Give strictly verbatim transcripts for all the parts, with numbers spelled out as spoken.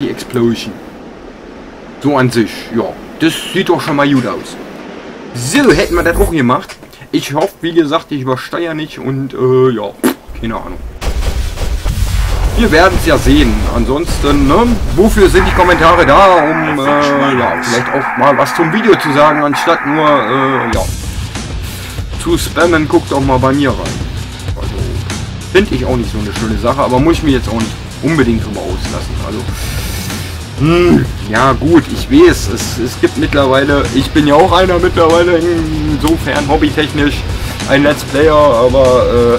Die Explosion. So an sich, ja. Das sieht doch schon mal gut aus. So, hätten wir das auch gemacht. Ich hoffe, wie gesagt, ich übersteuere nicht und äh, ja, keine Ahnung. Wir werden es ja sehen. Ansonsten, ne, wofür sind die Kommentare da, um äh, ja, vielleicht auch mal was zum Video zu sagen, anstatt nur äh, ja, zu spammen. Guckt auch mal bei mir rein. Also, finde ich auch nicht so eine schöne Sache, aber muss ich mir jetzt auch nicht unbedingt drüber auslassen. Also, hm, ja gut, ich weiß, es, es gibt mittlerweile, ich bin ja auch einer mittlerweile, insofern hobbytechnisch ein Let's Player, aber äh,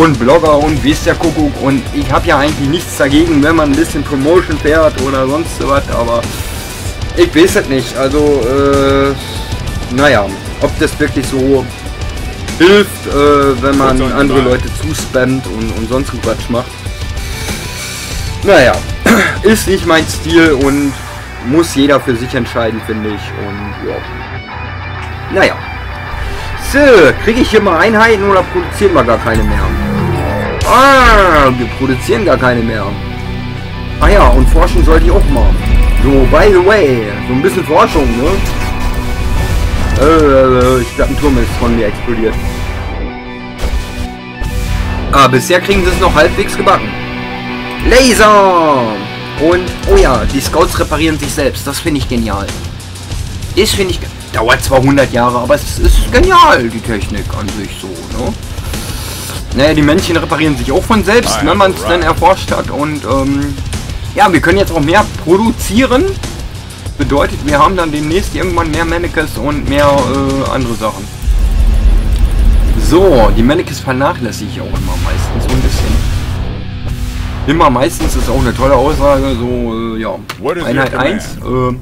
und Blogger und wie ist der Kuckuck, und ich habe ja eigentlich nichts dagegen, wenn man ein bisschen Promotion fährt oder sonst was, aber ich weiß es nicht, also äh, naja, ob das wirklich so hilft, äh, wenn man andere Leute zuspammt und, und sonst einen Quatsch macht. Naja, ist nicht mein Stil und muss jeder für sich entscheiden, finde ich. Und ja. Naja. So, kriege ich hier mal Einheiten oder produzieren wir gar keine mehr? Ah, wir produzieren gar keine mehr. Ah ja, und forschen sollte ich auch mal. So, by the way, so ein bisschen Forschung, ne? Äh, ich glaube, ein Turm ist von mir explodiert. Ah, bisher kriegen sie es noch halbwegs gebacken. Laser! Und, oh ja, die Scouts reparieren sich selbst. Das finde ich genial. Das finde ich... Dauert zwar hundert Jahre, aber es ist genial, die Technik an sich so, ne? Naja, die Männchen reparieren sich auch von selbst, wenn man es dann erforscht hat. Und, ähm, ja, wir können jetzt auch mehr produzieren. Bedeutet, wir haben dann demnächst irgendwann mehr Mannequins und mehr, äh, andere Sachen. So, die Mannequins vernachlässige ich auch immer meistens so ein bisschen. Immer meistens ist auch eine tolle Aussage, so, äh, ja, Einheit eins, äh,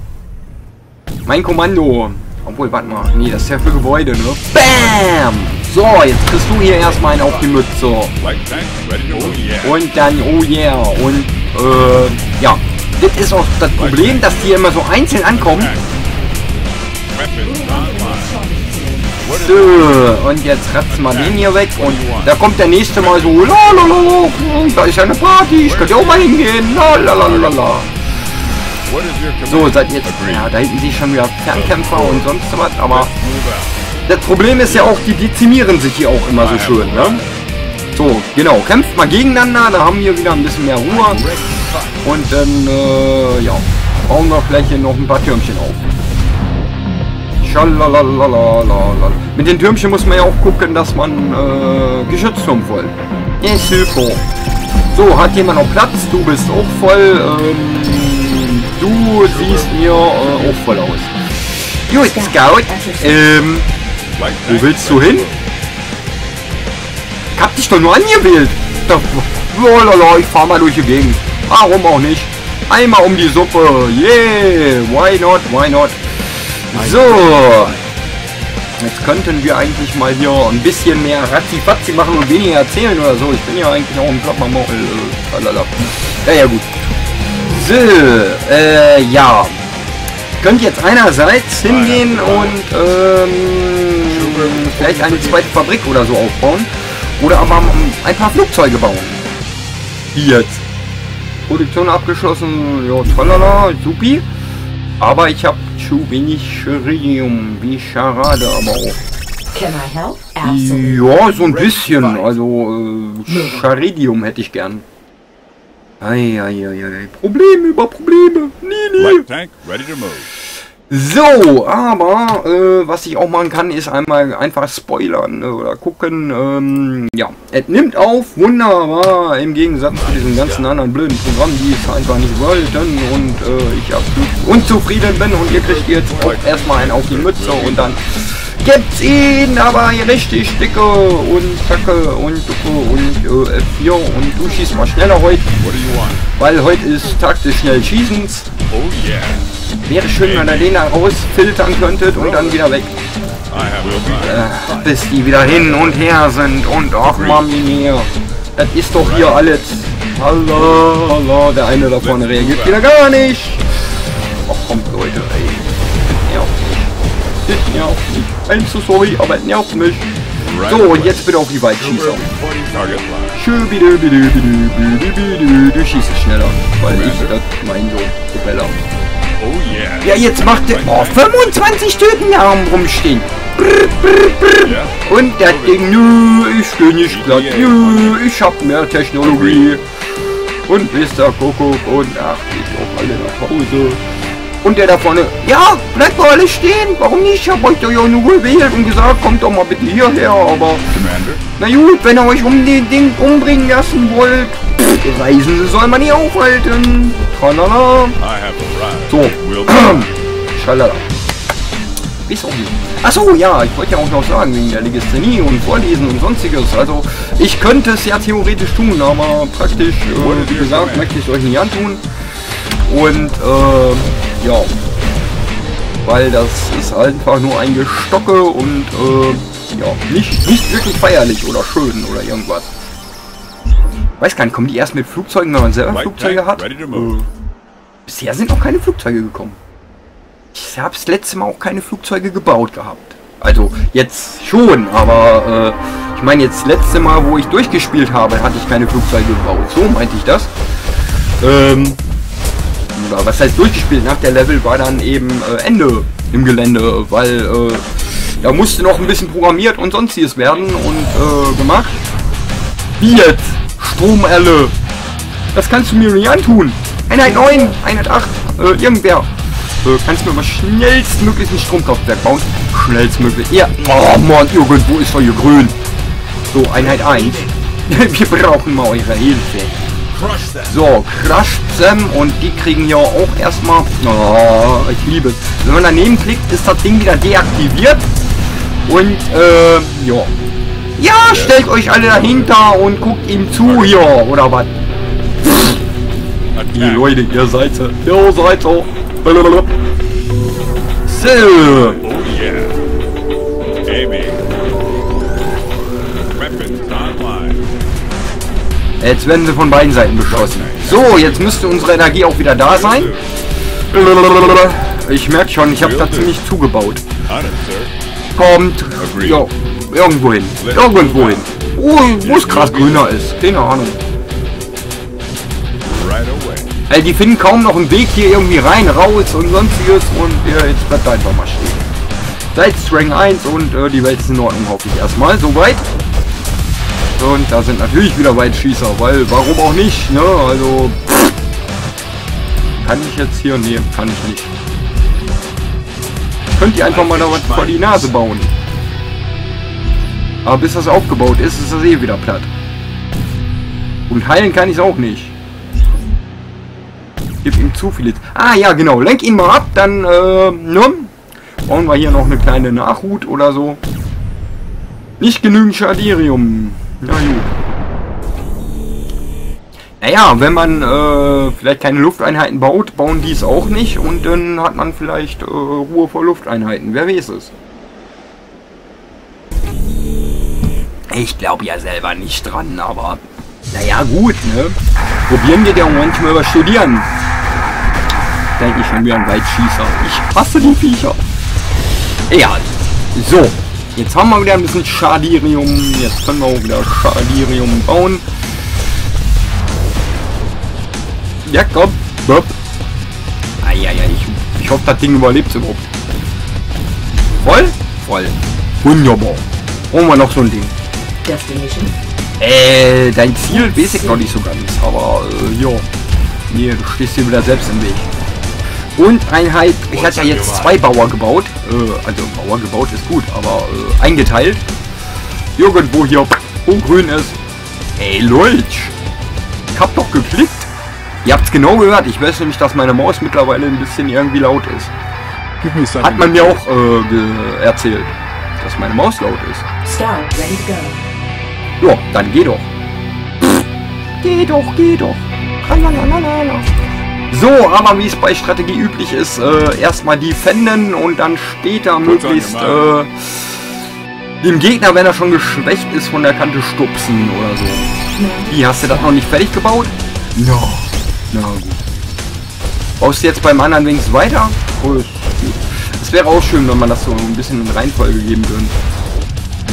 mein Kommando, obwohl, warte mal, nee, das ist ja für Gebäude, ne? BAM! So, jetzt kriegst du hier erstmal einen auf die Mütze. Und dann, oh yeah, und, äh, ja, das ist auch das Problem, dass die immer so einzeln ankommen. So, und jetzt ratzen wir den hier weg und da kommt der nächste mal so, lalalala, da ist ja eine Party, ich könnte auch mal hingehen, lalalala. So, seid jetzt, ja, da hinten sich schon wieder Fernkämpfer und sonst was, aber das Problem ist ja auch, die dezimieren sich hier auch immer so schön, ne? So, genau, kämpft mal gegeneinander, da haben wir wieder ein bisschen mehr Ruhe und dann, äh, ja, bauen wir vielleicht hier noch ein paar Türmchen auf. Mit den Türmchen muss man ja auch gucken, dass man äh, Geschützturm voll. Yes, super. So, hat jemand noch Platz? Du bist auch voll. Ähm, du siehst mir äh, auch voll aus. Gut, Scout. Ähm, wo willst du hin? Ich hab dich doch nur angewählt. Lalalala, ich fahr mal durch die Gegend. Warum auch nicht? Einmal um die Suppe. Yeah, why not, why not? So, jetzt könnten wir eigentlich mal hier ein bisschen mehr Ratzifatzi machen und weniger erzählen oder so. Ich bin ja eigentlich auch ein Klappermauchel. Ja, ja, gut. So, äh, ja. Könnte jetzt einerseits hingehen und ähm, vielleicht eine zweite Fabrik oder so aufbauen. Oder aber ein paar Flugzeuge bauen. Jetzt. Produktion abgeschlossen. Ja, tralala, supi. Aber ich habe zu wenig Schirium, wie Charade, aber auch. Ja, so ein bisschen, also äh, Charidium hätte ich gern. Ei, ei, ei, ei. Probleme über Probleme, nee, nee. So, aber äh, was ich auch machen kann, ist einmal einfach spoilern oder gucken. Ähm, ja, es nimmt auf, wunderbar, im Gegensatz zu diesen ganzen anderen blöden Programmen, die es einfach nicht wollten und äh, ich absolut unzufrieden bin und ihr kriegt jetzt auch erstmal einen auf die Mütze und dann gibt's ihn, aber richtig dicke und Tacke und Ducke und äh, F vier und du schießt mal schneller heute, weil heute ist Tag des schnell Schießens. Oh yeah. Wäre schön, wenn ihr den da rausfiltern könntet und dann wieder weg. Äh, bis die wieder hin und her sind und ach Mami, das ist doch hier alles. Hallo, hallo, der eine da vorne reagiert wieder gar nicht. Ach komm Leute, ey. Das nervt mich. Das nervt mich. I'm so sorry, aber es nervt mich. So, jetzt bitte auf die Weitschießer. Du schießt schneller, weil ich das mein so Propeller. Ja, jetzt macht der oh, fünfundzwanzig Töten hier rumstehen. Brr, brr, brr. Und das Ding, nö, ich geh nicht glatt, nö, ich hab mehr Technologie. Und Mister Coco und ach, ich auch alle nach Hause. Und der da vorne, ja, bleibt doch alle stehen, warum nicht? Ich hab euch doch ja nur gewählt und gesagt, kommt doch mal bitte hierher, aber... Commander? Na gut, wenn ihr euch um den Ding umbringen lassen wollt, pff, Reisende soll man nicht aufhalten. Tralala. So, schalala. Achso, ja, ich wollte ja auch noch sagen, wegen der Legasthenie und Vorlesen und sonstiges. Also, ich könnte es ja theoretisch tun, aber praktisch, äh, wie gesagt, möchte ich es euch nicht antun. Und, äh... ja, weil das ist einfach nur ein Gestocke und äh, ja, nicht, nicht wirklich feierlich oder schön oder irgendwas. Weiß gar nicht, kommen die erst mit Flugzeugen, wenn man selber Flugzeuge hat? Äh, bisher sind auch keine Flugzeuge gekommen. Ich habe das letzte Mal auch keine Flugzeuge gebaut gehabt. Also jetzt schon, aber äh, ich meine jetzt das letzte Mal, wo ich durchgespielt habe, hatte ich keine Flugzeuge gebaut. So meinte ich das. Ähm... Was heißt durchgespielt? Nach der Level war dann eben äh, Ende im Gelände, weil äh, da musste noch ein bisschen programmiert und sonstiges werden und äh, gemacht. Wie jetzt? Stromerle! Das kannst du mir nicht antun! Einheit neun, Einheit acht, äh, irgendwer. Äh, kannst du mir mal schnellstmöglich ein Stromkraftwerk bauen? Schnellstmöglich. Ja, oh Mann, irgendwo ist doch hier grün. So, Einheit eins. Wir brauchen mal eure Hilfe. So, Crush Them und die kriegen ja auch erstmal... Oh, ich liebe es. Wenn man daneben klickt, ist das Ding wieder deaktiviert. Und, äh, ja. Ja, stellt euch alle dahinter und guckt ihm zu hier, oder was? Die Leute, ihr seid so. Ihr seid so. So. Jetzt werden sie von beiden Seiten beschossen. So, jetzt müsste unsere Energie auch wieder da sein. Ich merke schon, ich habe da ziemlich zugebaut. Kommt. Ja, irgendwo hin. Irgendwo hin. Oh, wo es krass grüner ist. Keine Ahnung. Also die finden kaum noch einen Weg hier irgendwie rein, raus und sonstiges. Und ja, jetzt bleibt einfach mal stehen. Seit Strang eins und äh, die Welt ist in Ordnung, hoffe ich erstmal. Soweit. Und da sind natürlich wieder Weitschießer, weil warum auch nicht, ne? Also pff. Kann ich jetzt hier nehmen, kann ich nicht. Könnt ihr einfach mal da was vor die Nase bauen. Aber bis das aufgebaut ist, ist das eh wieder platt. Und heilen kann ich es auch nicht. Gib ihm zu viel. Ah ja, genau. Lenk ihn mal ab, dann äh, ne? Brauchen wir hier noch eine kleine Nachhut oder so. Nicht genügend Schadirium. Na gut. Naja, wenn man äh, vielleicht keine Lufteinheiten baut, bauen die es auch nicht und dann hat man vielleicht äh, Ruhe vor Lufteinheiten. Wer weiß es? Ich glaube ja selber nicht dran, aber naja gut, ne? Probieren wir ja manchmal über Studieren. Denke ich schon wieder ein Weitschießer. Ich hasse die Viecher. Egal. So. Jetzt haben wir wieder ein bisschen Schadirium. Jetzt können wir auch wieder Schadirium bauen. Ja, komm. Bop. Ah, ja, ja, ich, ich hoffe, das Ding überlebt überhaupt. Voll? Voll. Wunderbar. Brauchen wir noch so ein Ding. Destination. Äh, dein Ziel weiß ich noch nicht so ganz. Aber, äh, ja. Nee, du stehst dir wieder selbst im Weg. Und Einheit, ich hatte ja jetzt zwei Bauer gebaut, äh, also Bauer gebaut ist gut, aber äh, eingeteilt. Irgendwo hier, wo grün ist. Ey Leute, ich hab doch geklickt. Ihr habt's genau gehört, ich weiß nämlich, dass meine Maus mittlerweile ein bisschen irgendwie laut ist. Hat man mir auch äh, erzählt, dass meine Maus laut ist. Ja, dann geh doch. Pff, geh doch, geh doch. Lalalala. So, aber wie es bei Strategie üblich ist, äh, erstmal defenden und dann später möglichst äh, dem Gegner, wenn er schon geschwächt ist, von der Kante stupsen oder so. Wie, hast du das noch nicht fertig gebaut? No. Na gut. Baust du jetzt beim anderen wenigstens weiter? Es wäre auch schön, wenn man das so ein bisschen in Reihenfolge geben würde.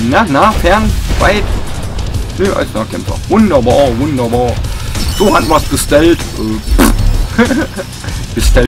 Na, na, fern, weit. Nö, als Nahkämpfer. Wunderbar, wunderbar. So hat was bestellt. Bestellt.